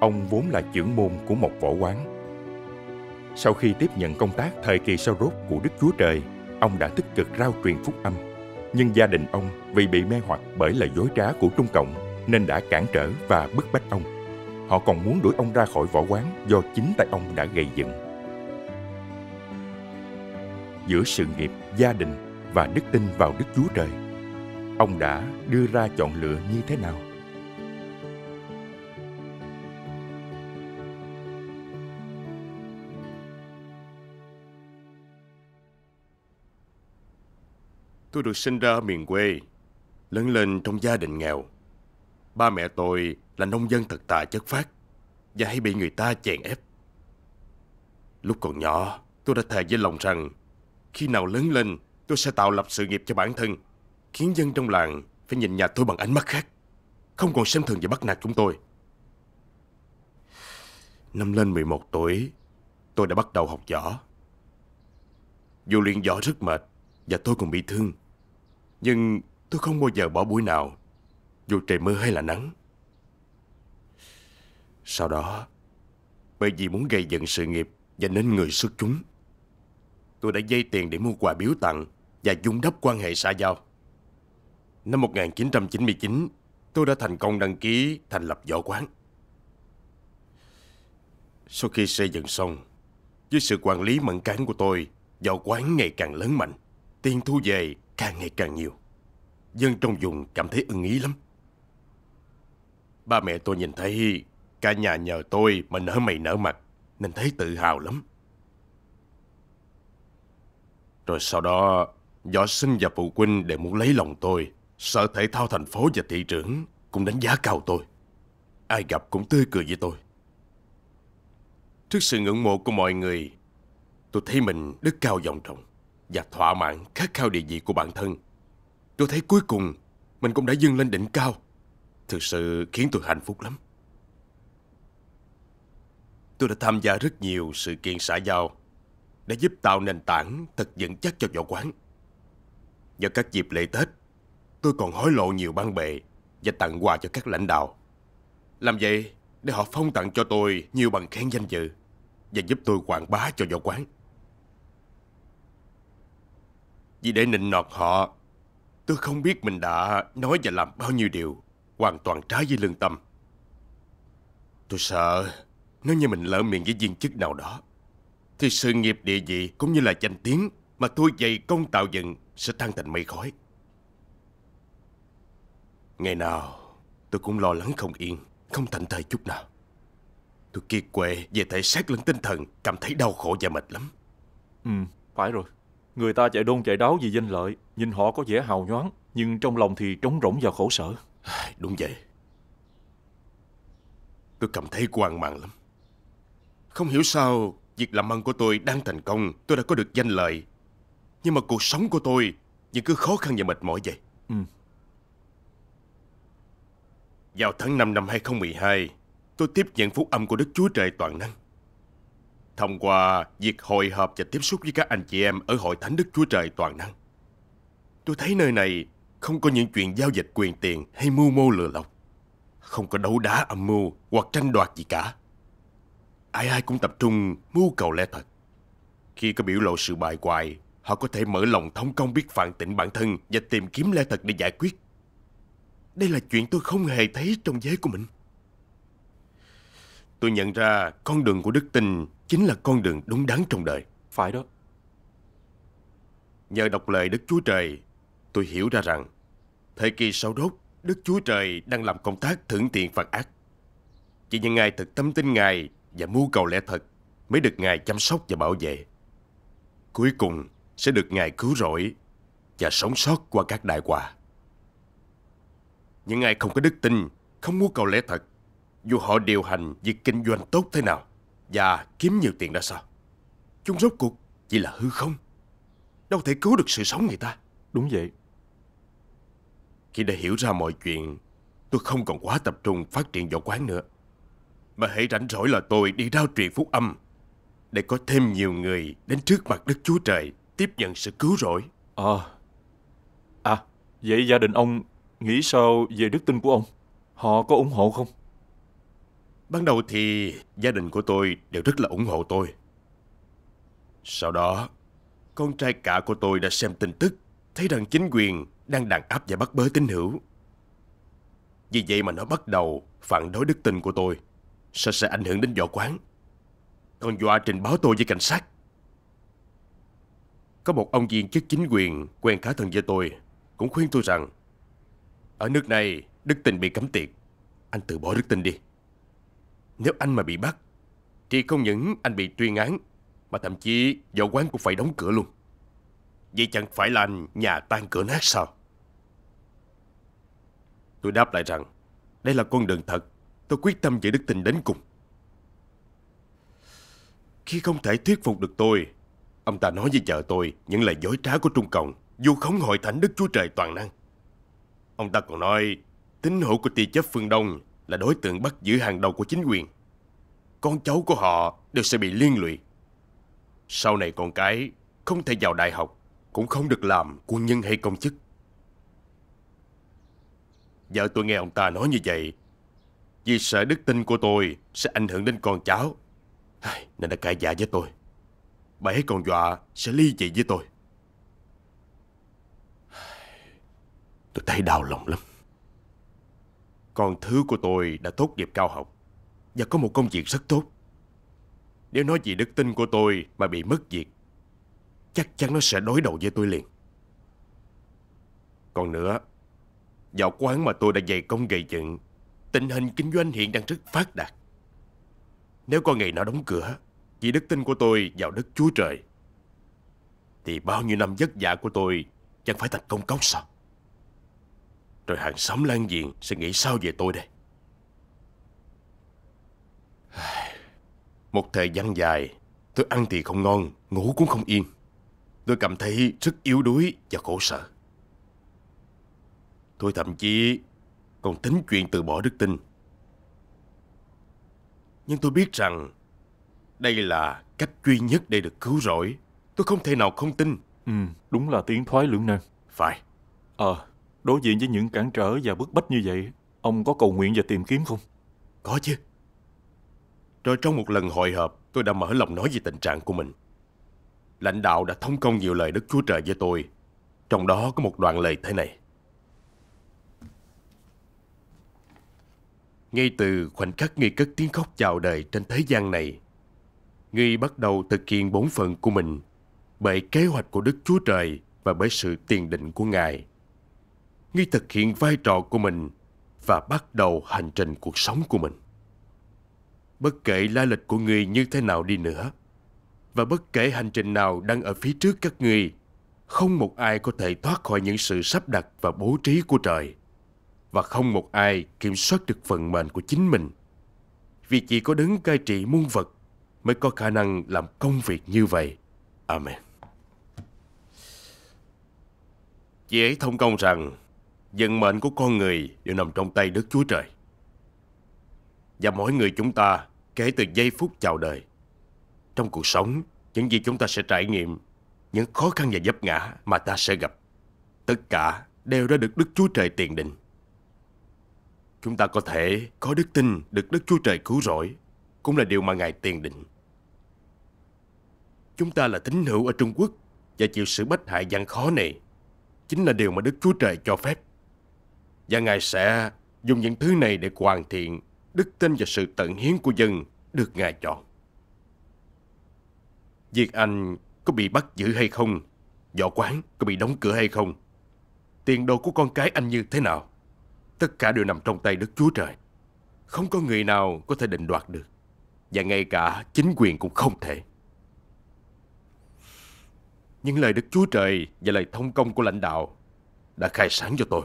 Ông vốn là chưởng môn của một võ quán. Sau khi tiếp nhận công tác thời kỳ sau rốt của Đức Chúa Trời, ông đã tích cực rao truyền phúc âm. Nhưng gia đình ông vì bị mê hoặc bởi lời dối trá của Trung Cộng nên đã cản trở và bức bách ông. Họ còn muốn đuổi ông ra khỏi võ quán do chính tay ông đã gây dựng. Giữa sự nghiệp, gia đình và đức tin vào Đức Chúa Trời, ông đã đưa ra chọn lựa như thế nào? Tôi được sinh ra ở miền quê, lớn lên trong gia đình nghèo. Ba mẹ tôi là nông dân thật thà chất phác và hay bị người ta chèn ép. Lúc còn nhỏ, tôi đã thề với lòng rằng khi nào lớn lên, tôi sẽ tạo lập sự nghiệp cho bản thân, khiến dân trong làng phải nhìn nhà tôi bằng ánh mắt khác, không còn xem thường và bắt nạt chúng tôi. Năm lên 11 tuổi, tôi đã bắt đầu học võ. Dù luyện võ rất mệt và tôi còn bị thương, nhưng tôi không bao giờ bỏ buổi nào, dù trời mưa hay là nắng. Sau đó, bởi vì muốn gây dựng sự nghiệp và nên người xuất chúng, tôi đã vay tiền để mua quà biếu tặng và vun đắp quan hệ xã giao. Năm 1999, tôi đã thành công đăng ký thành lập võ quán. Sau khi xây dựng xong, với sự quản lý mẫn cán của tôi, võ quán ngày càng lớn mạnh, tiền thu về càng ngày càng nhiều. Dân trong vùng cảm thấy ưng ý lắm. Ba mẹ tôi nhìn thấy cả nhà nhờ tôi mà nở mày nở mặt nên thấy tự hào lắm. Rồi sau đó, võ sinh và phụ huynh đều muốn lấy lòng tôi. Sở Thể thao thành phố và thị trưởng cũng đánh giá cao tôi. Ai gặp cũng tươi cười với tôi. Trước sự ngưỡng mộ của mọi người, tôi thấy mình đức cao vọng trọng và thỏa mãn khát khao địa vị của bản thân. Tôi thấy cuối cùng mình cũng đã vươn lên đỉnh cao, thực sự khiến tôi hạnh phúc lắm. Tôi đã tham gia rất nhiều sự kiện xã giao để giúp tạo nền tảng thật vững chắc cho võ quán. Vào các dịp lễ Tết, tôi còn hối lộ nhiều ban bệ và tặng quà cho các lãnh đạo. Làm vậy để họ phong tặng cho tôi nhiều bằng khen danh dự và giúp tôi quảng bá cho võ quán. Vì để nịnh nọt họ, tôi không biết mình đã nói và làm bao nhiêu điều hoàn toàn trái với lương tâm. Tôi sợ nếu như mình lỡ miệng với viên chức nào đó, thì sự nghiệp địa vị cũng như là danh tiếng mà tôi dày công tạo dựng sẽ tan thành mây khói. Ngày nào tôi cũng lo lắng không yên, không thảnh thơi chút nào. Tôi kiệt quệ về thể xác lẫn tinh thần, cảm thấy đau khổ và mệt lắm. Phải rồi. Người ta chạy đôn chạy đáo vì danh lợi, nhìn họ có vẻ hào nhoáng, nhưng trong lòng thì trống rỗng và khổ sở. Đúng vậy. Tôi cảm thấy hoang mang lắm. Không hiểu sao việc làm ăn của tôi đang thành công, tôi đã có được danh lợi, nhưng mà cuộc sống của tôi vẫn cứ khó khăn và mệt mỏi vậy. Vào tháng 5 năm 2012, tôi tiếp nhận phúc âm của Đức Chúa Trời Toàn Năng. Thông qua việc hội họp và tiếp xúc với các anh chị em ở Hội Thánh Đức Chúa Trời Toàn Năng, tôi thấy nơi này không có những chuyện giao dịch quyền tiền hay mưu mô lừa lọc, không có đấu đá âm mưu hoặc tranh đoạt gì cả. Ai ai cũng tập trung mưu cầu lẽ thật. Khi có biểu lộ sự bại hoại, họ có thể mở lòng thông công, biết phản tỉnh bản thân và tìm kiếm lẽ thật để giải quyết. Đây là chuyện tôi không hề thấy trong giới của mình. Tôi nhận ra con đường của đức tin chính là con đường đúng đắn trong đời. Phải đó. Nhờ đọc lời Đức Chúa Trời, tôi hiểu ra rằng thời kỳ sau đốt, Đức Chúa Trời đang làm công tác thưởng thiện phạt ác. Chỉ những ai thực tâm tin Ngài và mưu cầu lẽ thật mới được Ngài chăm sóc và bảo vệ. Cuối cùng sẽ được Ngài cứu rỗi và sống sót qua các đại họa. Những ai không có đức tin, không mưu cầu lẽ thật, dù họ điều hành việc kinh doanh tốt thế nào và kiếm nhiều tiền ra sao, chúng rốt cuộc chỉ là hư không, đâu thể cứu được sự sống người ta. Đúng vậy. Khi đã hiểu ra mọi chuyện, tôi không còn quá tập trung phát triển võ quán nữa, mà hễ rảnh rỗi là tôi đi rao truyền phúc âm để có thêm nhiều người đến trước mặt Đức Chúa Trời tiếp nhận sự cứu rỗi. Vậy gia đình ông nghĩ sao về đức tin của ông? Họ có ủng hộ không? Ban đầu thì gia đình của tôi đều rất là ủng hộ tôi. Sau đó, con trai cả của tôi đã xem tin tức, thấy rằng chính quyền đang đàn áp và bắt bớ tín hữu. Vì vậy mà nó bắt đầu phản đối đức tin của tôi, sợ sẽ ảnh hưởng đến võ quán. Con dọa trình báo tôi với cảnh sát. Có một ông viên chức chính quyền quen khá thân với tôi, cũng khuyên tôi rằng ở nước này đức tin bị cấm tiệt, anh từ bỏ đức tin đi. Nếu anh mà bị bắt thì không những anh bị tuyên án, mà thậm chí võ quán cũng phải đóng cửa luôn. Vậy chẳng phải là anh nhà tan cửa nát sao? Tôi đáp lại rằng đây là con đường thật, tôi quyết tâm giữ đức tin đến cùng. Khi không thể thuyết phục được tôi, ông ta nói với vợ tôi những lời dối trá của Trung Cộng, vu khống Hội Thánh Đức Chúa Trời Toàn Năng. Ông ta còn nói tín hữu của tia chớp phương Đông là đối tượng bắt giữ hàng đầu của chính quyền. Con cháu của họ đều sẽ bị liên lụy. Sau này con cái không thể vào đại học, cũng không được làm quân nhân hay công chức. Vợ tôi nghe ông ta nói như vậy, vì sợ đức tin của tôi sẽ ảnh hưởng đến con cháu, nên đã cãi vã với tôi. Bà ấy còn dọa sẽ ly dị với tôi. Tôi thấy đau lòng lắm. Con thứ của tôi đã tốt nghiệp cao học và có một công việc rất tốt. Nếu nói vì đức tin của tôi mà bị mất việc, chắc chắn nó sẽ đối đầu với tôi liền. Còn nữa, vào quán mà tôi đã dày công gây dựng, tình hình kinh doanh hiện đang rất phát đạt. Nếu có ngày nó đóng cửa vì đức tin của tôi vào Đức Chúa Trời, thì bao nhiêu năm vất vả của tôi chẳng phải thành công cốc sao? Rồi hàng xóm láng giềng sẽ nghĩ sao về tôi đây? Một thời gian dài, tôi ăn thì không ngon, ngủ cũng không yên. Tôi cảm thấy rất yếu đuối và khổ sở. Tôi thậm chí còn tính chuyện từ bỏ đức tin. Nhưng tôi biết rằng đây là cách duy nhất để được cứu rỗi. Tôi không thể nào không tin. Đúng là tiến thoái lưỡng nan. Phải. Đối diện với những cản trở và bức bách như vậy, ông có cầu nguyện và tìm kiếm không? Có chứ. Rồi trong một lần hội họp, tôi đã mở lòng nói về tình trạng của mình. Lãnh đạo đã thông công nhiều lời Đức Chúa Trời với tôi. Trong đó có một đoạn lời thế này. Ngay từ khoảnh khắc ngươi cất tiếng khóc chào đời trên thế gian này, ngươi bắt đầu thực hiện bổn phận của mình bởi kế hoạch của Đức Chúa Trời và bởi sự tiền định của Ngài. Ngươi thực hiện vai trò của mình và bắt đầu hành trình cuộc sống của mình. Bất kể lai lịch của ngươi như thế nào đi nữa, và bất kể hành trình nào đang ở phía trước các ngươi, không một ai có thể thoát khỏi những sự sắp đặt và bố trí của trời, và không một ai kiểm soát được vận mệnh của chính mình. Vì chỉ có đấng cai trị muôn vật mới có khả năng làm công việc như vậy. Amen. Chị ấy thông công rằng vận mệnh của con người đều nằm trong tay Đức Chúa Trời. Và mỗi người chúng ta, kể từ giây phút chào đời, trong cuộc sống, những gì chúng ta sẽ trải nghiệm, những khó khăn và vấp ngã mà ta sẽ gặp, tất cả đều đã được Đức Chúa Trời tiền định. Chúng ta có thể có đức tin được Đức Chúa Trời cứu rỗi cũng là điều mà Ngài tiền định. Chúng ta là tín hữu ở Trung Quốc và chịu sự bách hại gian khó này chính là điều mà Đức Chúa Trời cho phép. Và Ngài sẽ dùng những thứ này để hoàn thiện đức tin và sự tận hiến của dân được Ngài chọn. Việc anh có bị bắt giữ hay không, võ quán có bị đóng cửa hay không, tiền đồ của con cái anh như thế nào, tất cả đều nằm trong tay Đức Chúa Trời. Không có người nào có thể định đoạt được, và ngay cả chính quyền cũng không thể. Những lời Đức Chúa Trời và lời thông công của lãnh đạo đã khai sáng cho tôi.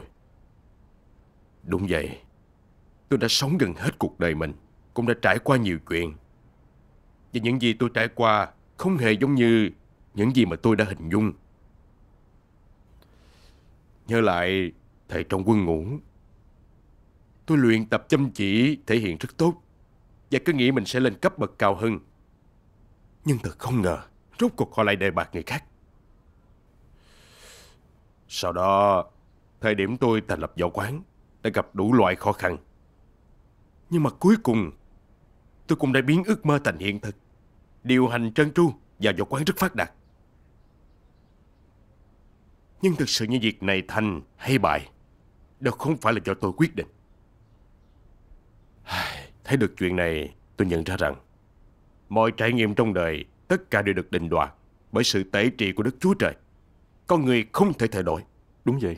Đúng vậy, tôi đã sống gần hết cuộc đời mình, cũng đã trải qua nhiều chuyện. Và những gì tôi trải qua không hề giống như những gì mà tôi đã hình dung. Nhớ lại thời trong quân ngũ, tôi luyện tập chăm chỉ, thể hiện rất tốt, và cứ nghĩ mình sẽ lên cấp bậc cao hơn. Nhưng thật không ngờ, rốt cuộc họ lại đề bạt người khác. Sau đó, thời điểm tôi thành lập võ quán đã gặp đủ loại khó khăn. Nhưng mà cuối cùng, Tôi cũng đã biến ước mơ thành hiện thực, điều hành trơn tru và võ quán rất phát đạt. Nhưng thực sự như việc này thành hay bại đều không phải là do tôi quyết định. Thấy được chuyện này, tôi nhận ra rằng mọi trải nghiệm trong đời tất cả đều được định đoạt bởi sự tể trị của Đức Chúa Trời. Con người không thể thay đổi. Đúng vậy.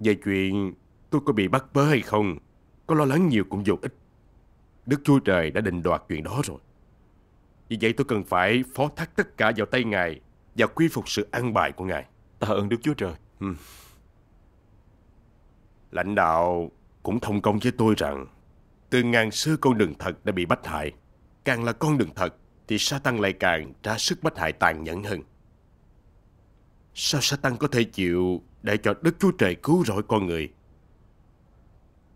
Về chuyện tôi có bị bắt bớ hay không, có lo lắng nhiều cũng vô ích. Đức Chúa Trời đã định đoạt chuyện đó rồi. Vì vậy tôi cần phải phó thác tất cả vào tay Ngài và quy phục sự an bài của Ngài. Tạ ơn Đức Chúa Trời. Lãnh đạo cũng thông công với tôi rằng từ ngàn xưa con đường thật đã bị bách hại. Càng là con đường thật thì Sa-tan lại càng ra sức bách hại tàn nhẫn hơn. Sao Sa-tan có thể chịu để cho Đức Chúa Trời cứu rỗi con người?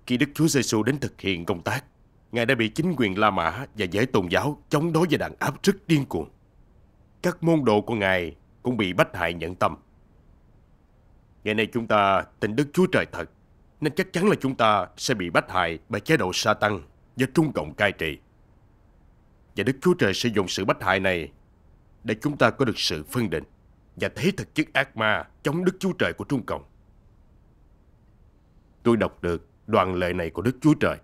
Khi Đức Chúa Giê-xu đến thực hiện công tác, Ngài đã bị chính quyền La Mã và giới tôn giáo chống đối và đàn áp rất điên cuồng. Các môn đồ của Ngài cũng bị bách hại nhẫn tâm. Ngày nay chúng ta tin Đức Chúa Trời thật, nên chắc chắn là chúng ta sẽ bị bách hại bởi chế độ Sa-tan do Trung Cộng cai trị. Và Đức Chúa Trời sử dụng sự bách hại này để chúng ta có được sự phân định và thấy thực chất ác ma chống Đức Chúa Trời của Trung Cộng. Tôi đọc được đoạn lời này của Đức Chúa Trời.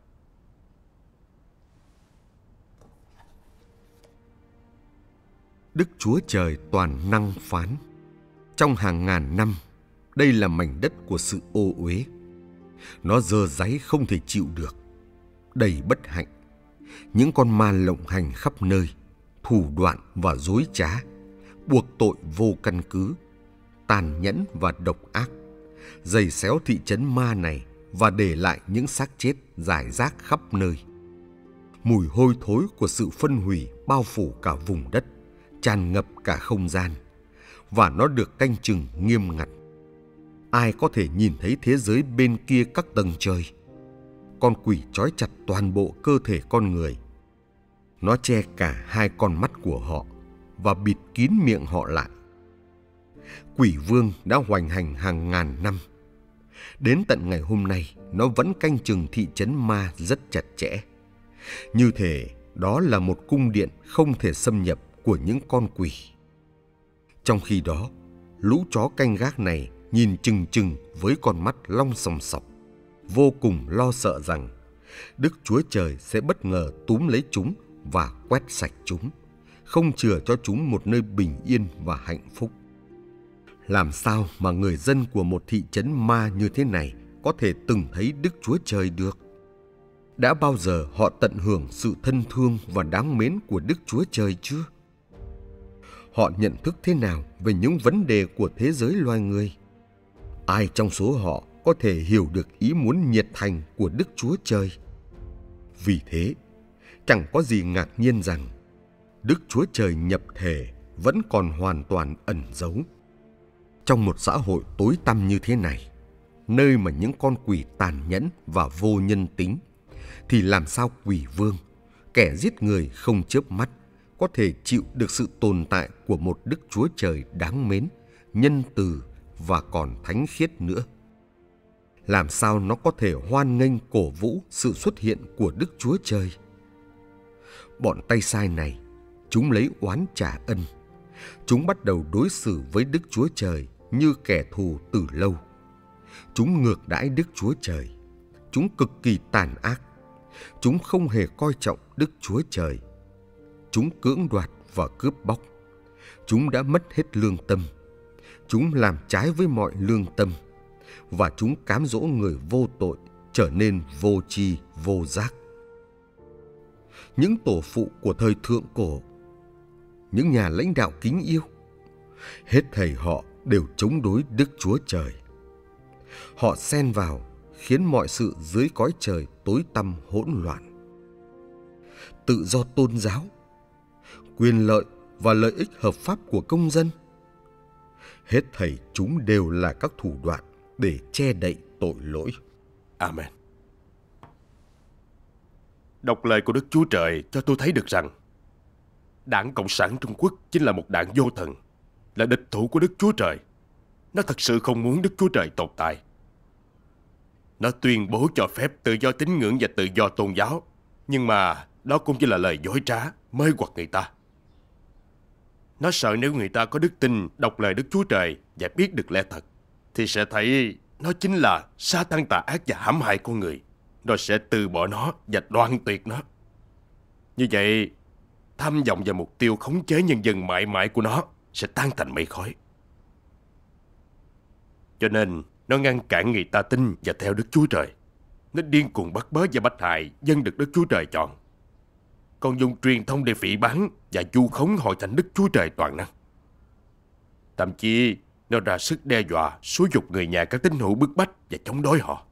Đức Chúa Trời toàn năng phán: trong hàng ngàn năm, đây là mảnh đất của sự ô uế. Nó dơ dáy không thể chịu được, đầy bất hạnh. Những con ma lộng hành khắp nơi, thủ đoạn và dối trá, buộc tội vô căn cứ, tàn nhẫn và độc ác, giày xéo thị trấn ma này và để lại những xác chết rải rác khắp nơi. Mùi hôi thối của sự phân hủy bao phủ cả vùng đất, tràn ngập cả không gian, và nó được canh chừng nghiêm ngặt. Ai có thể nhìn thấy thế giới bên kia các tầng trời? Con quỷ trói chặt toàn bộ cơ thể con người. Nó che cả hai con mắt của họ và bịt kín miệng họ lại. Quỷ vương đã hoành hành hàng ngàn năm. Đến tận ngày hôm nay, nó vẫn canh chừng thị trấn ma rất chặt chẽ. Như thể đó là một cung điện không thể xâm nhập của những con quỷ. Trong khi đó, lũ chó canh gác này nhìn chừng chừng với con mắt long sòng sọc, vô cùng lo sợ rằng Đức Chúa Trời sẽ bất ngờ túm lấy chúng và quét sạch chúng, không chừa cho chúng một nơi bình yên và hạnh phúc. Làm sao mà người dân của một thị trấn ma như thế này có thể từng thấy Đức Chúa Trời được? Đã bao giờ họ tận hưởng sự thân thương và đáng mến của Đức Chúa Trời chưa? Họ nhận thức thế nào về những vấn đề của thế giới loài người? Ai trong số họ có thể hiểu được ý muốn nhiệt thành của Đức Chúa Trời? Vì thế, chẳng có gì ngạc nhiên rằng Đức Chúa Trời nhập thể vẫn còn hoàn toàn ẩn giấu. Trong một xã hội tối tăm như thế này, nơi mà những con quỷ tàn nhẫn và vô nhân tính, thì làm sao quỷ vương, kẻ giết người không chớp mắt, có thể chịu được sự tồn tại của một Đức Chúa Trời đáng mến, nhân từ và còn thánh khiết nữa? Làm sao nó có thể hoan nghênh cổ vũ sự xuất hiện của Đức Chúa Trời? Bọn tay sai này, chúng lấy oán trả ân. Chúng bắt đầu đối xử với Đức Chúa Trời như kẻ thù từ lâu. Chúng ngược đãi Đức Chúa Trời. Chúng cực kỳ tàn ác. Chúng không hề coi trọng Đức Chúa Trời. Chúng cưỡng đoạt và cướp bóc. Chúng đã mất hết lương tâm. Chúng làm trái với mọi lương tâm. Và chúng cám dỗ người vô tội trở nên vô tri, vô giác. Những tổ phụ của thời thượng cổ, những nhà lãnh đạo kính yêu, hết thảy họ đều chống đối Đức Chúa Trời. Họ xen vào khiến mọi sự dưới cõi trời tối tăm hỗn loạn. Tự do tôn giáo, quyền lợi và lợi ích hợp pháp của công dân, hết thảy chúng đều là các thủ đoạn để che đậy tội lỗi. Amen. Đọc lời của Đức Chúa Trời cho tôi thấy được rằng Đảng Cộng sản Trung Quốc chính là một đảng vô thần, là địch thủ của Đức Chúa Trời. Nó thật sự không muốn Đức Chúa Trời tồn tại. Nó tuyên bố cho phép tự do tín ngưỡng và tự do tôn giáo, nhưng mà Đó cũng chỉ là lời dối trá, mê hoặc người ta. Nó sợ nếu người ta có đức tin, đọc lời Đức Chúa Trời và biết được lẽ thật, thì sẽ thấy nó chính là Sa-tan tà ác và hãm hại con người. Nó sẽ từ bỏ nó và đoạn tuyệt nó. Như vậy, tham vọng và mục tiêu khống chế nhân dân mãi mãi của nó sẽ tan thành mây khói. Cho nên, nó ngăn cản người ta tin và theo Đức Chúa Trời. Nó điên cuồng bắt bớ và bách hại dân được Đức Chúa Trời chọn. Còn dùng truyền thông để phỉ báng và vu khống Hội Thánh Đức Chúa Trời Toàn Năng. Thậm chí, nó ra sức đe dọa, xúi giục người nhà các tín hữu bức bách và chống đối họ,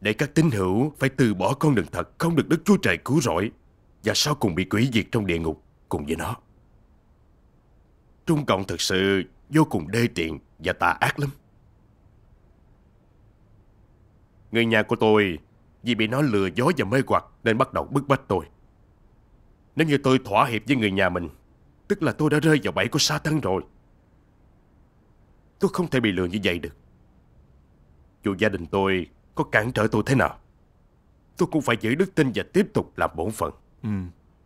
để các tín hữu phải từ bỏ con đường thật, không được Đức Chúa Trời cứu rỗi, và sau cùng bị quỷ diệt trong địa ngục cùng với nó. Trung Cộng thực sự vô cùng đê tiện và tà ác lắm. Người nhà của tôi vì bị nó lừa dối và mê hoặc nên bắt đầu bức bách tôi. Nếu như tôi thỏa hiệp với người nhà mình, tức là tôi đã rơi vào bẫy của Sa-tan rồi. Tôi không thể bị lừa như vậy được. Dù gia đình tôi có cản trở tôi thế nào, tôi cũng phải giữ đức tin và tiếp tục làm bổn phận.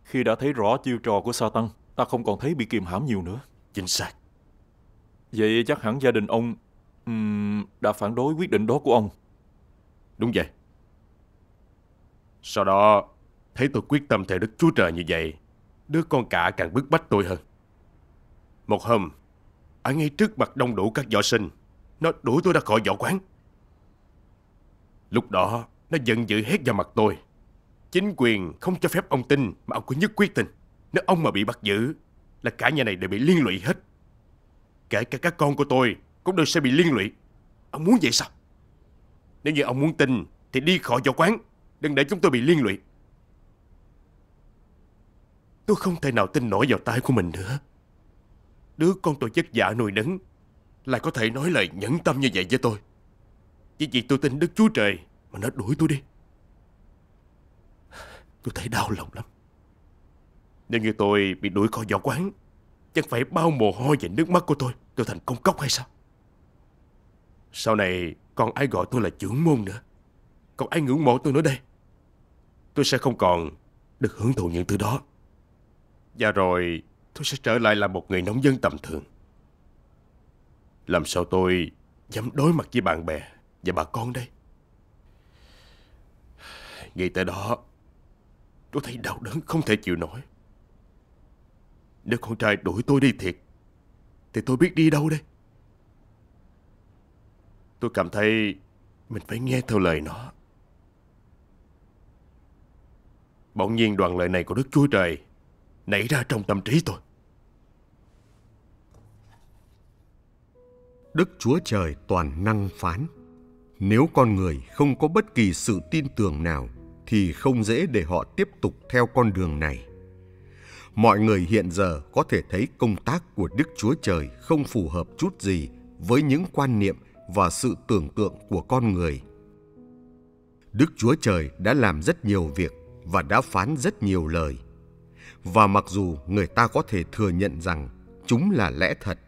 Khi đã thấy rõ chiêu trò của Sa-tan, ta không còn thấy bị kiềm hãm nhiều nữa. Chính xác. Vậy chắc hẳn gia đình ông đã phản đối quyết định đó của ông. Đúng vậy. Sau đó, thấy tôi quyết tâm theo Đức Chúa Trời như vậy, đứa con cả càng bức bách tôi hơn. Một hôm, ở ngay trước mặt đông đủ các võ sinh, nó đuổi tôi ra khỏi võ quán. Lúc đó, nó giận dữ hét vào mặt tôi: chính quyền không cho phép ông tin, mà ông cứ nhất quyết tin. Nếu ông mà bị bắt giữ, là cả nhà này đều bị liên lụy hết. Kể cả các con của tôi cũng đều sẽ bị liên lụy. Ông muốn vậy sao? Nếu như ông muốn tin thì đi khỏi võ quán, đừng để chúng tôi bị liên lụy. Tôi không thể nào tin nổi vào tai của mình nữa. Đứa con tôi vất vả nuôi nấng lại có thể nói lời nhẫn tâm như vậy với tôi. Chỉ vì tôi tin Đức Chúa Trời mà nó đuổi tôi đi. Tôi thấy đau lòng lắm. Nếu như tôi bị đuổi khỏi võ quán, chẳng phải bao mồ hôi và nước mắt của tôi thành công cốc hay sao? Sau này còn ai gọi tôi là trưởng môn nữa, còn ai ngưỡng mộ tôi nữa đây? Tôi sẽ không còn được hưởng thụ những thứ đó. Và rồi tôi sẽ trở lại là một người nông dân tầm thường. Làm sao tôi dám đối mặt với bạn bè và bà con đây? Ngay tại đó, tôi thấy đau đớn không thể chịu nổi. Nếu con trai đuổi tôi đi thiệt, thì tôi biết đi đâu đây? Tôi cảm thấy mình phải nghe theo lời nó. Bỗng nhiên đoạn lời này của Đức Chúa Trời nảy ra trong tâm trí tôi. Đức Chúa Trời Toàn Năng phán: nếu con người không có bất kỳ sự tin tưởng nào, thì không dễ để họ tiếp tục theo con đường này. Mọi người hiện giờ có thể thấy công tác của Đức Chúa Trời không phù hợp chút gì với những quan niệm và sự tưởng tượng của con người. Đức Chúa Trời đã làm rất nhiều việc và đã phán rất nhiều lời. Và mặc dù người ta có thể thừa nhận rằng chúng là lẽ thật,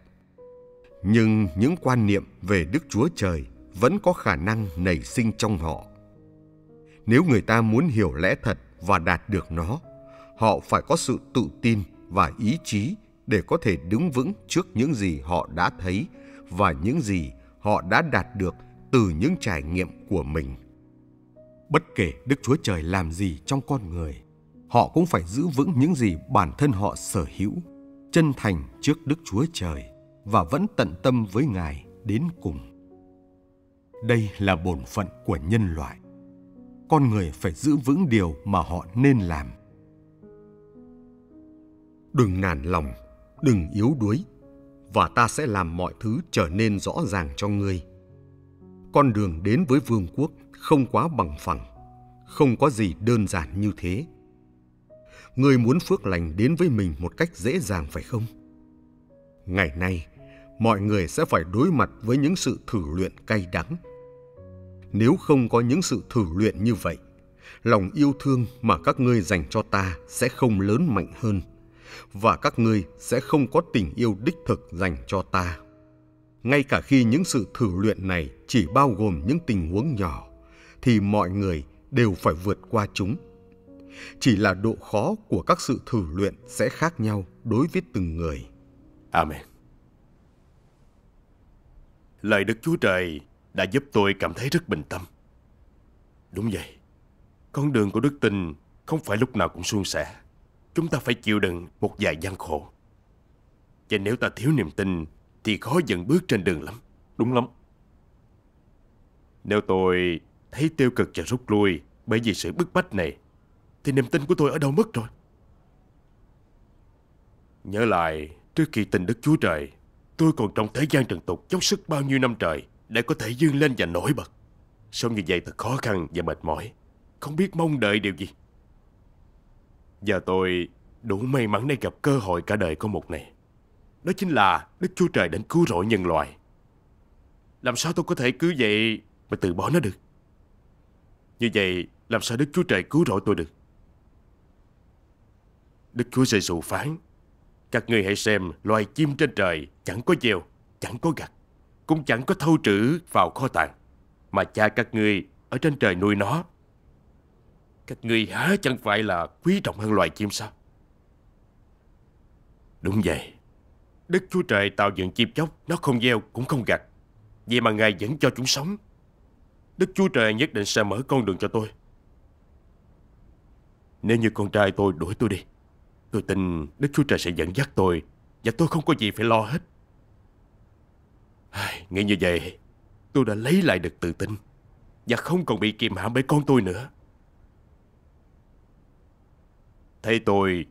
nhưng những quan niệm về Đức Chúa Trời vẫn có khả năng nảy sinh trong họ. Nếu người ta muốn hiểu lẽ thật và đạt được nó, họ phải có sự tự tin và ý chí để có thể đứng vững trước những gì họ đã thấy và những gì họ đã đạt được từ những trải nghiệm của mình. Bất kể Đức Chúa Trời làm gì trong con người, họ cũng phải giữ vững những gì bản thân họ sở hữu, chân thành trước Đức Chúa Trời và vẫn tận tâm với Ngài đến cùng. Đây là bổn phận của nhân loại. Con người phải giữ vững điều mà họ nên làm. Đừng nản lòng, đừng yếu đuối, và ta sẽ làm mọi thứ trở nên rõ ràng cho ngươi. Con đường đến với vương quốc không quá bằng phẳng, không có gì đơn giản như thế. Ngươi muốn phước lành đến với mình một cách dễ dàng phải không? Ngày nay, mọi người sẽ phải đối mặt với những sự thử luyện cay đắng. Nếu không có những sự thử luyện như vậy, lòng yêu thương mà các ngươi dành cho ta sẽ không lớn mạnh hơn, và các ngươi sẽ không có tình yêu đích thực dành cho ta. Ngay cả khi những sự thử luyện này chỉ bao gồm những tình huống nhỏ, thì mọi người đều phải vượt qua chúng. Chỉ là độ khó của các sự thử luyện sẽ khác nhau đối với từng người. Amen. Lời Đức Chúa Trời đã giúp tôi cảm thấy rất bình tâm. Đúng vậy, con đường của đức tin không phải lúc nào cũng suôn sẻ. Chúng ta phải chịu đựng một vài gian khổ. Và nếu ta thiếu niềm tin thì khó dần bước trên đường lắm. Đúng lắm. Nếu tôi thấy tiêu cực và rút lui bởi vì sự bức bách này, thì niềm tin của tôi ở đâu mất rồi? Nhớ lại, trước khi tin Đức Chúa Trời, tôi còn trong thế gian trần tục dốc sức bao nhiêu năm trời để có thể vươn lên và nổi bật. Sống như vậy thật khó khăn và mệt mỏi, không biết mong đợi điều gì. Giờ tôi đủ may mắn để gặp cơ hội cả đời con một này. Đó chính là Đức Chúa Trời đến cứu rỗi nhân loại. Làm sao tôi có thể cứ vậy mà từ bỏ nó được? Như vậy, làm sao Đức Chúa Trời cứu rỗi tôi được? Đức Chúa Giê-xu phán: các ngươi hãy xem loài chim trên trời, chẳng có gieo, chẳng có gặt, cũng chẳng có thâu trữ vào kho tàng, mà cha các ngươi ở trên trời nuôi nó. Các ngươi há chẳng phải là quý trọng hơn loài chim sao? Đúng vậy. Đức Chúa Trời tạo dựng chim chóc, nó không gieo cũng không gặt, vậy mà Ngài vẫn cho chúng sống. Đức Chúa Trời nhất định sẽ mở con đường cho tôi. Nếu như con trai tôi đuổi tôi đi, tôi tin Đức Chúa Trời sẽ dẫn dắt tôi, và tôi không có gì phải lo hết. Nghĩ như vậy, tôi đã lấy lại được tự tin và không còn bị kìm hãm bởi con tôi nữa. Thấy tôi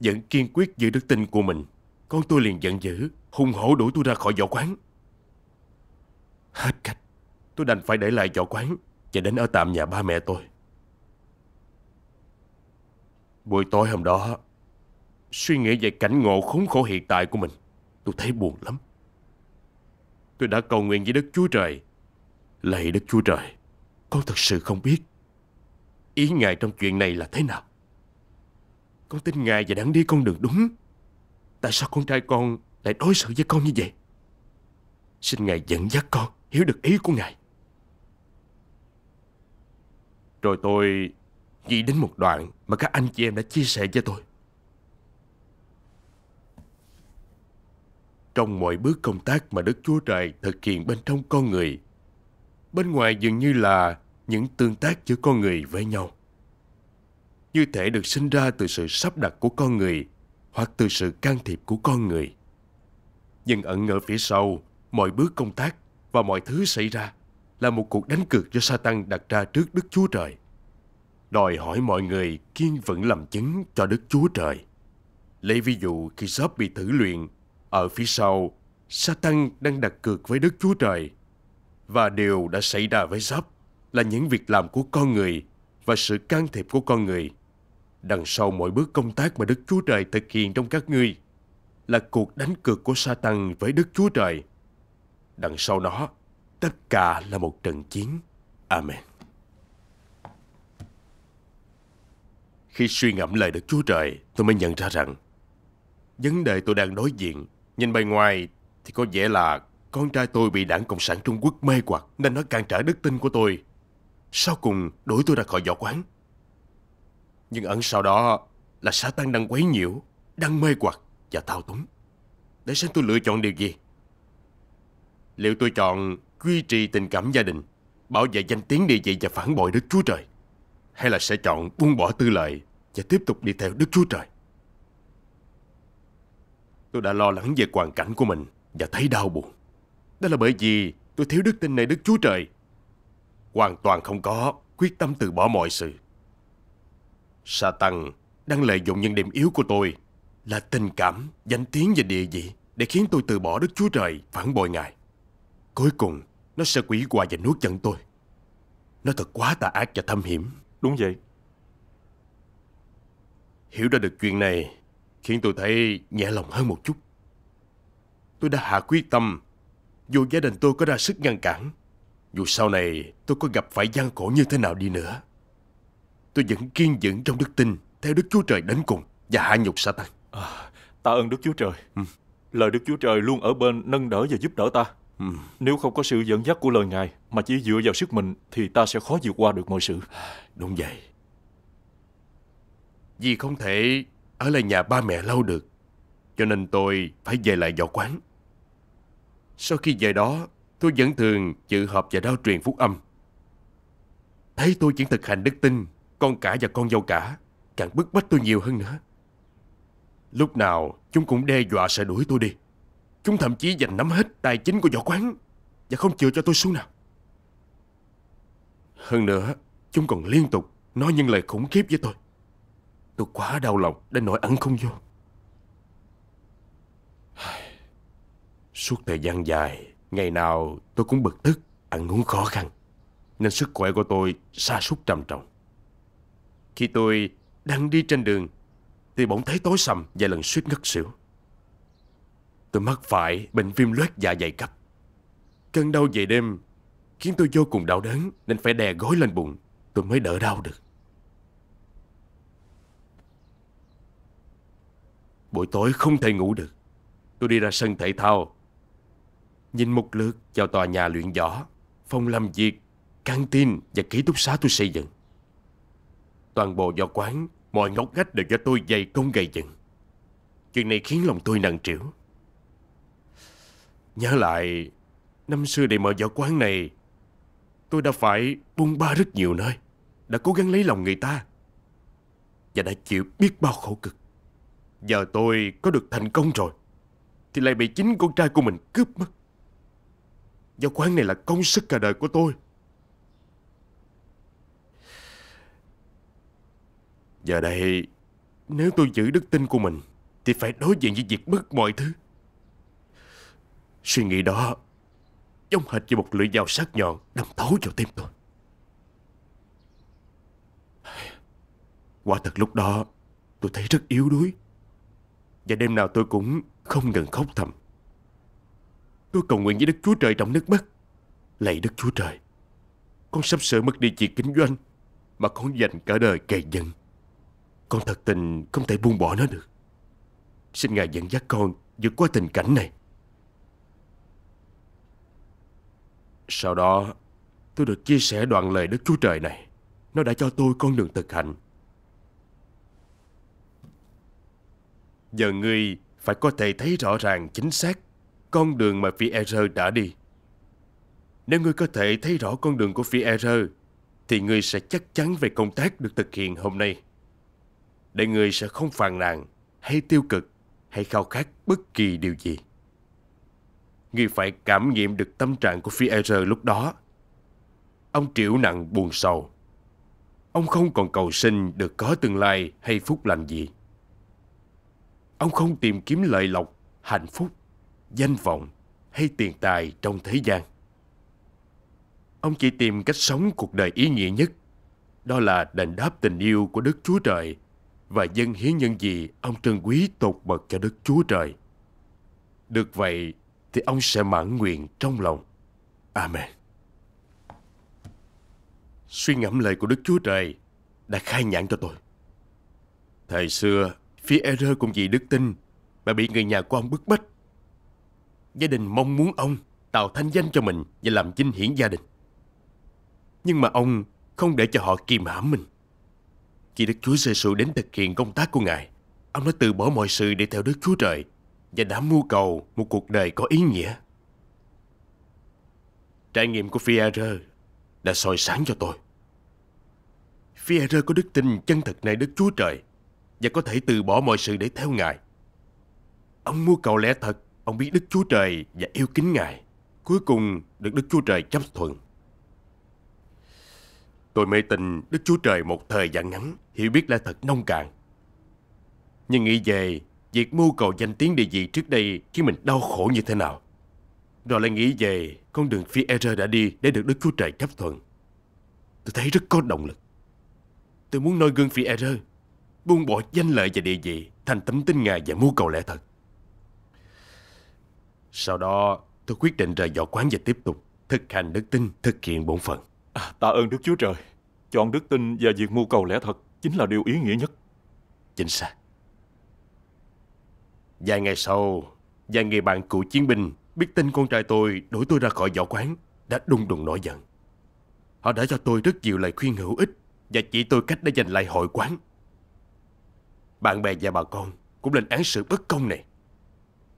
vẫn kiên quyết giữ đức tin của mình, con tôi liền giận dữ, hung hổ đuổi tôi ra khỏi võ quán. Hết cách, tôi đành phải để lại võ quán và đến ở tạm nhà ba mẹ tôi. Buổi tối hôm đó, suy nghĩ về cảnh ngộ khốn khổ hiện tại của mình, tôi thấy buồn lắm. Tôi đã cầu nguyện với Đức Chúa Trời: lạy Đức Chúa Trời, con thật sự không biết ý Ngài trong chuyện này là thế nào. Con tin Ngài và đang đi con đường đúng. Tại sao con trai con lại đối xử với con như vậy? Xin Ngài dẫn dắt con hiểu được ý của Ngài. Rồi tôi nghĩ đến một đoạn mà các anh chị em đã chia sẻ với tôi. Trong mọi bước công tác mà Đức Chúa Trời thực hiện bên trong con người, bên ngoài dường như là những tương tác giữa con người với nhau, như thể được sinh ra từ sự sắp đặt của con người hoặc từ sự can thiệp của con người. Nhưng ẩn ở phía sau mọi bước công tác và mọi thứ xảy ra là một cuộc đánh cược do Sa-tan đặt ra trước Đức Chúa Trời, đòi hỏi mọi người kiên vững làm chứng cho Đức Chúa Trời. Lấy ví dụ, khi Job bị thử luyện, ở phía sau, Sa-tan đang đặt cược với Đức Chúa Trời. Và điều đã xảy ra với Job là những việc làm của con người và sự can thiệp của con người. Đằng sau mỗi bước công tác mà Đức Chúa Trời thực hiện trong các ngươi là cuộc đánh cược của Sa-tan với Đức Chúa Trời. Đằng sau nó, tất cả là một trận chiến. Amen. Khi suy ngẫm lời Đức Chúa Trời, tôi mới nhận ra rằng vấn đề tôi đang đối diện, nhìn bề ngoài thì có vẻ là con trai tôi bị Đảng Cộng sản Trung Quốc mê hoặc nên nó cản trở đức tin của tôi, sau cùng đuổi tôi ra khỏi võ quán. Nhưng ẩn sau đó là Sa-tan đang quấy nhiễu, đang mê hoặc và thao túng. Để xem tôi lựa chọn điều gì. Liệu tôi chọn duy trì tình cảm gia đình, bảo vệ danh tiếng địa vị và phản bội Đức Chúa Trời, hay là sẽ chọn buông bỏ tư lợi và tiếp tục đi theo Đức Chúa Trời? Tôi đã lo lắng về hoàn cảnh của mình và thấy đau buồn. Đó là bởi vì tôi thiếu đức tin nơi Đức Chúa Trời, hoàn toàn không có quyết tâm từ bỏ mọi sự. Sa-tan đang lợi dụng những điểm yếu của tôi là tình cảm, danh tiếng và địa vị để khiến tôi từ bỏ Đức Chúa Trời, phản bội Ngài. Cuối cùng, nó sẽ quỷ hoại và nuốt chửng tôi. Nó thật quá tà ác và thâm hiểm. Đúng vậy. Hiểu ra được chuyện này khiến tôi thấy nhẹ lòng hơn một chút. Tôi đã hạ quyết tâm, dù gia đình tôi có ra sức ngăn cản, dù sau này tôi có gặp phải gian khổ như thế nào đi nữa. Tôi vẫn kiên vững trong đức tin, theo Đức Chúa Trời đến cùng và hạ nhục Sa-tan. Ta ơn Đức Chúa Trời. Lời Đức Chúa Trời luôn ở bên nâng đỡ và giúp đỡ ta. Nếu không có sự dẫn dắt của lời Ngài mà chỉ dựa vào sức mình thì ta sẽ khó vượt qua được mọi sự. Đúng vậy. Vì không thể ở lại nhà ba mẹ lâu được, cho nên tôi phải về lại võ quán. Sau khi về đó, tôi vẫn thường dự họp và rao truyền phúc âm. Thấy tôi chỉ thực hành đức tin, con cả và con dâu cả càng bức bách tôi nhiều hơn nữa. Lúc nào chúng cũng đe dọa sẽ đuổi tôi đi. Chúng thậm chí giành nắm hết tài chính của võ quán và không chừa cho tôi xu nào. Hơn nữa, chúng còn liên tục nói những lời khủng khiếp với tôi. Tôi quá đau lòng đến nỗi ẵn không vô. Suốt thời gian dài, ngày nào tôi cũng bực tức, ăn uống khó khăn, nên sức khỏe của tôi sa sút trầm trọng. Khi tôi đang đi trên đường thì bỗng thấy tối sầm, vài lần suýt ngất xỉu. Tôi mắc phải bệnh viêm loét dạ dày cấp. Cơn đau về đêm khiến tôi vô cùng đau đớn, nên phải đè gối lên bụng tôi mới đỡ đau được. Buổi tối không thể ngủ được, tôi đi ra sân thể thao, nhìn một lượt vào tòa nhà luyện võ, phòng làm việc, căng tin và ký túc xá tôi xây dựng. Toàn bộ võ quán, mọi ngóc ngách đều do tôi dày công gầy dựng. Chuyện này khiến lòng tôi nặng trĩu. Nhớ lại, năm xưa để mở võ quán này, tôi đã phải bôn ba rất nhiều nơi, đã cố gắng lấy lòng người ta và đã chịu biết bao khổ cực. Giờ tôi có được thành công rồi thì lại bị chính con trai của mình cướp mất. Võ quán này là công sức cả đời của tôi. Giờ đây, nếu tôi giữ đức tin của mình thì phải đối diện với việc mất mọi thứ. Suy nghĩ đó giống hệt như một lưỡi dao sắc nhọn đâm thấu vào tim tôi. Quả thật lúc đó tôi thấy rất yếu đuối, và đêm nào tôi cũng không ngừng khóc thầm. Tôi cầu nguyện với Đức Chúa Trời trong nước mắt: lạy Đức Chúa Trời, con sắp sửa mất đi việc kinh doanh mà con dành cả đời cày dựng. Con thật tình không thể buông bỏ nó được. Xin Ngài dẫn dắt con vượt qua tình cảnh này. Sau đó, tôi được chia sẻ đoạn lời Đức Chúa Trời này. Nó đã cho tôi con đường thực hành. Giờ ngươi phải có thể thấy rõ ràng chính xác con đường mà Phi-e-rơ đã đi. Nếu ngươi có thể thấy rõ con đường của Phi-e-rơ thì ngươi sẽ chắc chắn về công tác được thực hiện hôm nay, để ngươi sẽ không phàn nàn hay tiêu cực hay khao khát bất kỳ điều gì. Ngươi phải cảm nghiệm được tâm trạng của Phi-e-rơ lúc đó. Ông trĩu nặng buồn sầu. Ông không còn cầu xin được có tương lai hay phúc lành gì. Ông không tìm kiếm lợi lộc, hạnh phúc, danh vọng hay tiền tài trong thế gian. Ông chỉ tìm cách sống cuộc đời ý nghĩa nhất, đó là đền đáp tình yêu của Đức Chúa Trời và dâng hiến những gì ông trân quý tột bậc cho Đức Chúa Trời. Được vậy thì ông sẽ mãn nguyện trong lòng. Amen. Suy ngẫm lời của Đức Chúa Trời đã khai nhãn cho tôi. Thời xưa, Phi-e-rơ cũng vì đức tin mà bị người nhà của ông bức bách. Gia đình mong muốn ông tạo thanh danh cho mình và làm vinh hiển gia đình, nhưng mà ông không để cho họ kìm hãm mình. Khi Đức Chúa Giê-xu đến thực hiện công tác của Ngài, ông đã từ bỏ mọi sự để theo Đức Chúa Trời và đã mưu cầu một cuộc đời có ý nghĩa. Trải nghiệm của Phi-e-rơ đã soi sáng cho tôi. Phi-e-rơ có đức tin chân thật nơi Đức Chúa Trời và có thể từ bỏ mọi sự để theo Ngài. Ông mưu cầu lẽ thật, ông biết Đức Chúa Trời và yêu kính Ngài, cuối cùng được Đức Chúa Trời chấp thuận. Tôi mê tình Đức Chúa Trời một thời gian ngắn, hiểu biết lẽ thật nông cạn. Nhưng nghĩ về việc mưu cầu danh tiếng địa vị trước đây khiến mình đau khổ như thế nào, rồi lại nghĩ về con đường Phi-e-rơ đã đi để được Đức Chúa Trời chấp thuận, tôi thấy rất có động lực. Tôi muốn noi gương Phi-e-rơ, buông bỏ danh lợi và địa vị, thành tâm tin Ngài và mưu cầu lẽ thật. Sau đó tôi quyết định rời võ quán và tiếp tục thực hành đức tin, thực hiện bổn phận. Tạ ơn Đức Chúa Trời. Chọn đức tin và việc mưu cầu lẽ thật chính là điều ý nghĩa nhất. Chính xác. Vài ngày sau, vài người bạn cựu chiến binh biết tin con trai tôi đuổi tôi ra khỏi võ quán đã đùng đùng nổi giận. Họ đã cho tôi rất nhiều lời khuyên hữu ích và chỉ tôi cách để giành lại hội quán. bạn bè và bà con cũng lên án sự bất công này.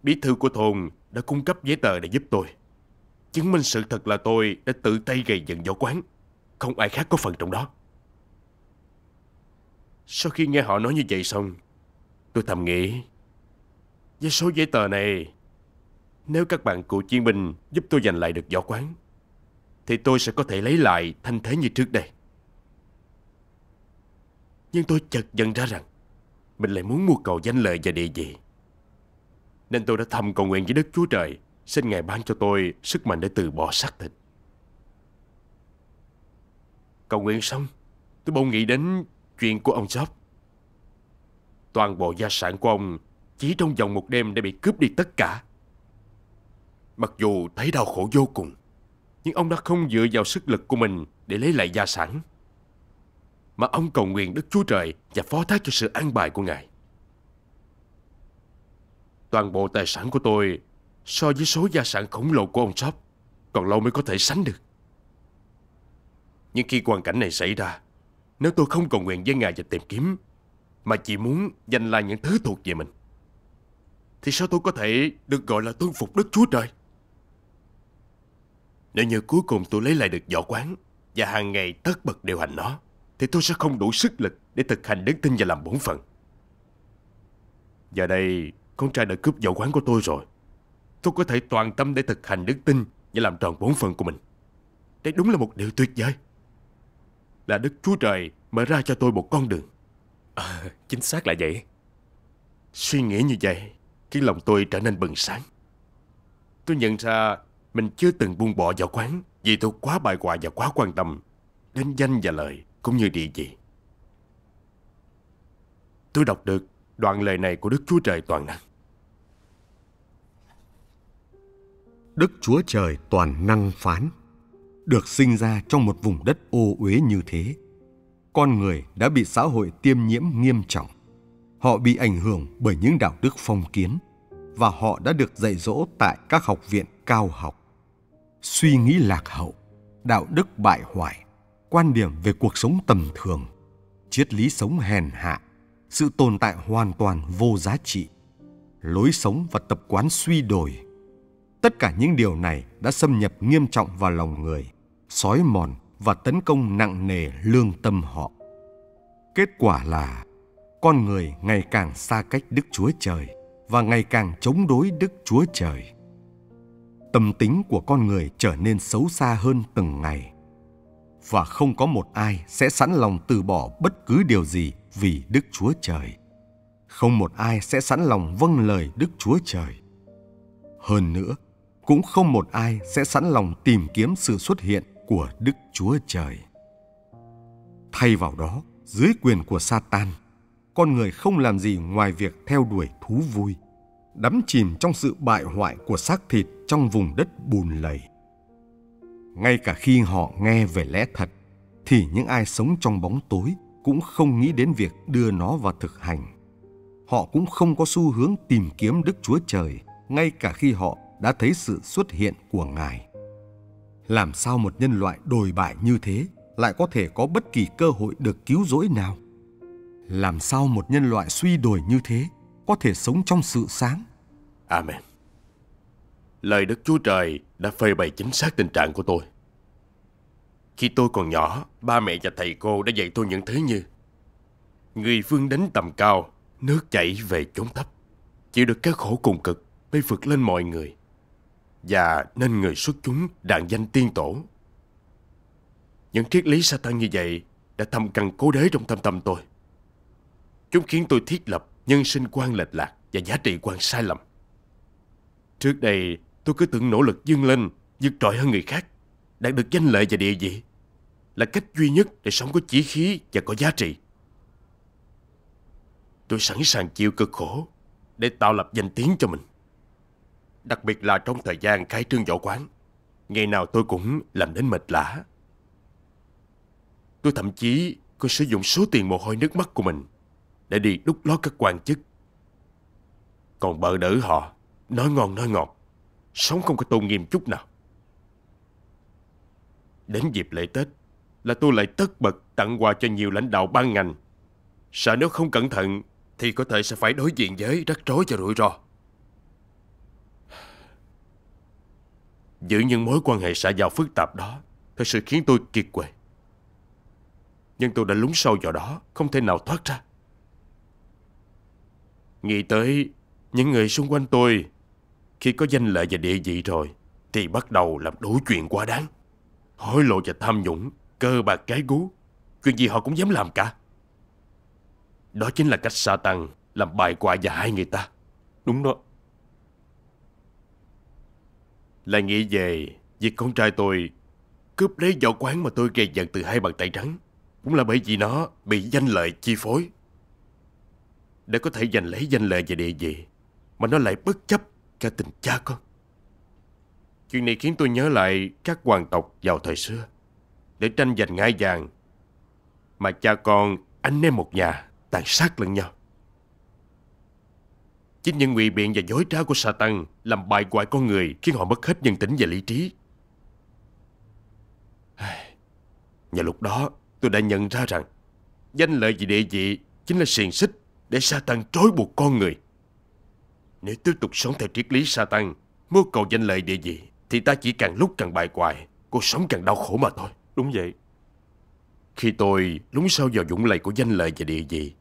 Bí thư của thôn đã cung cấp giấy tờ để giúp tôi, chứng minh sự thật là tôi đã tự tay gầy dựng võ quán, không ai khác có phần trong đó. Sau khi nghe họ nói như vậy xong, tôi thầm nghĩ, với số giấy tờ này, nếu các bạn cựu chiến binh giúp tôi giành lại được võ quán, thì tôi sẽ có thể lấy lại thanh thế như trước đây. Nhưng tôi chợt nhận ra rằng mình lại muốn mưu cầu danh lợi và địa vị, nên tôi đã thầm cầu nguyện với Đức Chúa Trời, xin Ngài ban cho tôi sức mạnh để từ bỏ xác thịt. Cầu nguyện xong, tôi bỗng nghĩ đến chuyện của ông Job. Toàn bộ gia sản của ông chỉ trong vòng một đêm đã bị cướp đi tất cả. Mặc dù thấy đau khổ vô cùng, nhưng ông đã không dựa vào sức lực của mình để lấy lại gia sản, mà ông cầu nguyện Đức Chúa Trời và phó thác cho sự an bài của Ngài. Toàn bộ tài sản của tôi so với số gia sản khổng lồ của ông Job còn lâu mới có thể sánh được. Nhưng khi hoàn cảnh này xảy ra, nếu tôi không cầu nguyện với Ngài và tìm kiếm, mà chỉ muốn giành lại những thứ thuộc về mình, thì sao tôi có thể được gọi là tuân phục Đức Chúa Trời? Nếu như cuối cùng tôi lấy lại được võ quán và hàng ngày tất bật điều hành nó, thì tôi sẽ không đủ sức lực để thực hành đức tin và làm bổn phận. Giờ đây, con trai đã cướp võ quán của tôi rồi. Tôi có thể toàn tâm để thực hành đức tin và làm tròn bổn phận của mình. Đây đúng là một điều tuyệt vời. Là Đức Chúa Trời mở ra cho tôi một con đường. Chính xác là vậy. Suy nghĩ như vậy khiến lòng tôi trở nên bừng sáng. Tôi nhận ra mình chưa từng buông bỏ võ quán vì tôi quá bài hoại và quá quan tâm đến danh và lợi cũng như địa vị. Tôi đọc được đoạn lời này của Đức Chúa Trời Toàn Năng. Đức Chúa Trời Toàn Năng phán: được sinh ra trong một vùng đất ô uế như thế, con người đã bị xã hội tiêm nhiễm nghiêm trọng. Họ bị ảnh hưởng bởi những đạo đức phong kiến, và họ đã được dạy dỗ tại các học viện cao học. Suy nghĩ lạc hậu, đạo đức bại hoại, quan điểm về cuộc sống tầm thường, triết lý sống hèn hạ, sự tồn tại hoàn toàn vô giá trị, lối sống và tập quán suy đồi. Tất cả những điều này đã xâm nhập nghiêm trọng vào lòng người, xói mòn và tấn công nặng nề lương tâm họ. Kết quả là con người ngày càng xa cách Đức Chúa Trời và ngày càng chống đối Đức Chúa Trời. Tâm tính của con người trở nên xấu xa hơn từng ngày, và không có một ai sẽ sẵn lòng từ bỏ bất cứ điều gì vì Đức Chúa Trời. Không một ai sẽ sẵn lòng vâng lời Đức Chúa Trời. Hơn nữa, cũng không một ai sẽ sẵn lòng tìm kiếm sự xuất hiện của Đức Chúa Trời. Thay vào đó, dưới quyền của Sa-tan, con người không làm gì ngoài việc theo đuổi thú vui, đắm chìm trong sự bại hoại của xác thịt trong vùng đất bùn lầy. Ngay cả khi họ nghe về lẽ thật, thì những ai sống trong bóng tối cũng không nghĩ đến việc đưa nó vào thực hành. Họ cũng không có xu hướng tìm kiếm Đức Chúa Trời, ngay cả khi họ đã thấy sự xuất hiện của Ngài. Làm sao một nhân loại đồi bại như thế lại có thể có bất kỳ cơ hội được cứu rỗi nào? Làm sao một nhân loại suy đồi như thế có thể sống trong sự sáng? Amen. Lời Đức Chúa Trời đã phơi bày chính xác tình trạng của tôi. Khi tôi còn nhỏ, ba mẹ và thầy cô đã dạy tôi những thứ như: người vươn đến tầm cao, nước chảy về chốn thấp, chịu được cái khổ cùng cực mới vượt lên mọi người, và nên người xuất chúng đặng danh tiên tổ. Những triết lý Sa-tan như vậy đã thâm căn cố đế trong thâm tâm tôi. Chúng khiến tôi thiết lập nhân sinh quan lệch lạc và giá trị quan sai lầm. Trước đây, tôi cứ tưởng nỗ lực vươn lên, vượt trội hơn người khác, đạt được danh lợi và địa vị là cách duy nhất để sống có chí khí và có giá trị. Tôi sẵn sàng chịu cực khổ để tạo lập danh tiếng cho mình. Đặc biệt là trong thời gian khai trương võ quán, ngày nào tôi cũng làm đến mệt lả. Tôi thậm chí có sử dụng số tiền mồ hôi nước mắt của mình để đi đút lót các quan chức, còn bợ đỡ họ, nói ngọt, sống không có tôn nghiêm chút nào. Đến dịp lễ Tết là tôi lại tất bật tặng quà cho nhiều lãnh đạo ban ngành, sợ nếu không cẩn thận thì có thể sẽ phải đối diện với rắc rối và rủi ro. Giữ những mối quan hệ xã giao phức tạp đó thật sự khiến tôi kiệt quệ. Nhưng tôi đã lún sâu vào đó, không thể nào thoát ra. Nghĩ tới những người xung quanh tôi, khi có danh lợi và địa vị rồi thì bắt đầu làm đủ chuyện quá đáng. Hối lộ và tham nhũng, cơ bạc cái gú, chuyện gì họ cũng dám làm cả. Đó chính là cách Sa-tan làm bài quả và hại người ta. Đúng đó. Lại nghĩ về việc con trai tôi cướp lấy vỏ quán mà tôi gây dựng từ hai bàn tay trắng, cũng là bởi vì nó bị danh lợi chi phối. Để có thể giành lấy danh lợi và địa vị mà nó lại bất chấp cả tình cha con. Chuyện này khiến tôi nhớ lại các hoàng tộc vào thời xưa, để tranh giành ngai vàng mà cha con anh em một nhà tàn sát lẫn nhau. Chính những ngụy biện và dối trá của Sa-tan làm bại hoại con người, khiến họ mất hết nhân tính và lý trí. Và lúc đó tôi đã nhận ra rằng danh lợi và địa vị chính là xiềng xích để Sa-tan trói buộc con người. Nếu tiếp tục sống theo triết lý Sa-tan, mưu cầu danh lợi địa vị, thì ta chỉ càng lúc càng bại hoại, cuộc sống càng đau khổ mà thôi. Đúng vậy. Khi tôi lún sâu vào vũng lầy của danh lợi và địa vị,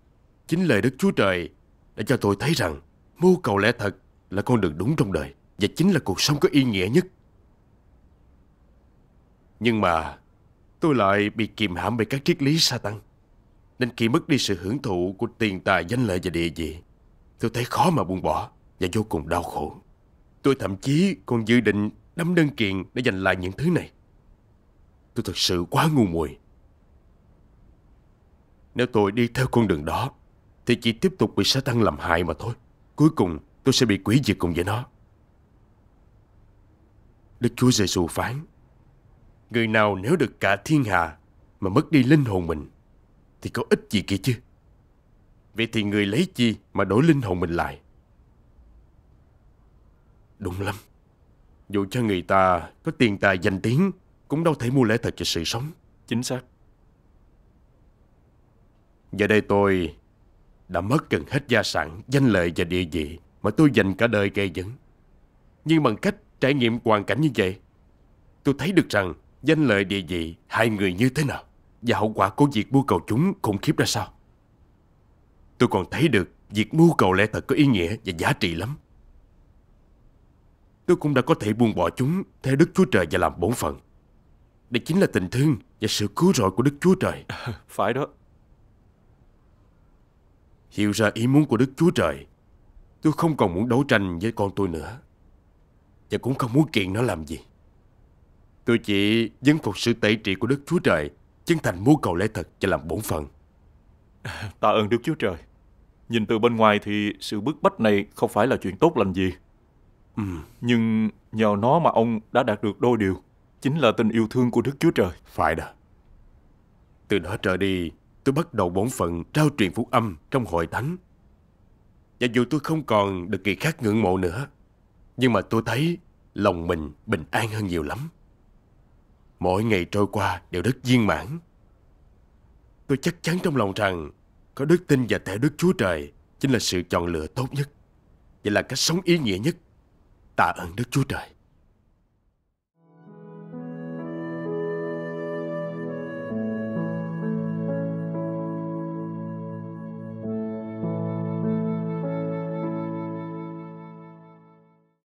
chính lời Đức Chúa Trời đã cho tôi thấy rằng mưu cầu lẽ thật là con đường đúng trong đời, và chính là cuộc sống có ý nghĩa nhất. Nhưng mà tôi lại bị kìm hãm bởi các triết lý Sa-tan, nên khi mất đi sự hưởng thụ của tiền tài, danh lợi và địa vị, tôi thấy khó mà buông bỏ và vô cùng đau khổ. Tôi thậm chí còn dự định đâm đơn kiện để giành lại những thứ này. Tôi thật sự quá ngu muội. Nếu tôi đi theo con đường đó thì chỉ tiếp tục bị Sa-tan làm hại mà thôi. Cuối cùng tôi sẽ bị quỷ diệt cùng với nó. Đức Chúa Giê-xu phán: người nào nếu được cả thiên hạ mà mất đi linh hồn mình thì có ích gì kia chứ? Vậy thì người lấy chi mà đổi linh hồn mình lại? Đúng lắm. Dù cho người ta có tiền tài danh tiếng cũng đâu thể mua lẽ thật cho sự sống. Chính xác. Giờ đây tôi đã mất gần hết gia sản, danh lợi và địa vị mà tôi dành cả đời gây dựng. Nhưng bằng cách trải nghiệm hoàn cảnh như vậy, tôi thấy được rằng danh lợi địa vị hại người như thế nào, và hậu quả của việc mưu cầu chúng khủng khiếp ra sao. Tôi còn thấy được việc mưu cầu lẽ thật có ý nghĩa và giá trị lắm. Tôi cũng đã có thể buông bỏ chúng theo Đức Chúa Trời và làm bổn phận. Đây chính là tình thương và sự cứu rỗi của Đức Chúa Trời. Phải đó. Hiểu ra ý muốn của Đức Chúa Trời, tôi không còn muốn đấu tranh với con tôi nữa, và cũng không muốn kiện nó làm gì. Tôi chỉ dấn phục sự tẩy trị của Đức Chúa Trời, chân thành mưu cầu lẽ thật và làm bổn phận. Tạ ơn Đức Chúa Trời. Nhìn từ bên ngoài thì sự bức bách này không phải là chuyện tốt lành gì. Nhưng nhờ nó mà ông đã đạt được đôi điều, chính là tình yêu thương của Đức Chúa Trời. Phải đó. Từ đó trở đi, tôi bắt đầu bổn phận trao truyền phúc âm trong hội thánh. Và dù tôi không còn được người khác ngưỡng mộ nữa, nhưng mà tôi thấy lòng mình bình an hơn nhiều lắm. Mỗi ngày trôi qua đều rất viên mãn. Tôi chắc chắn trong lòng rằng có đức tin và theo Đức Chúa Trời chính là sự chọn lựa tốt nhất, vậy là cách sống ý nghĩa nhất. Tạ ơn Đức Chúa Trời.